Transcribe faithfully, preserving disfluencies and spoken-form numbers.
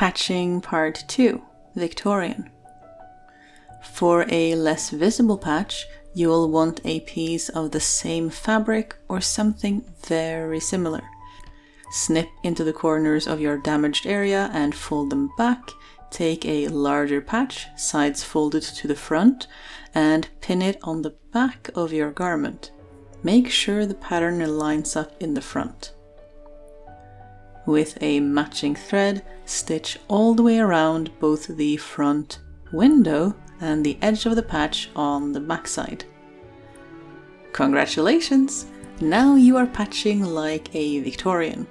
Patching Part two, Victorian. For a less visible patch, you will want a piece of the same fabric or something very similar. Snip into the corners of your damaged area and fold them back. Take a larger patch, sides folded to the front, and pin it on the back of your garment. Make sure the pattern lines up in the front. With a matching thread, stitch all the way around both the front window and the edge of the patch on the backside. Congratulations! Now you are patching like a Victorian.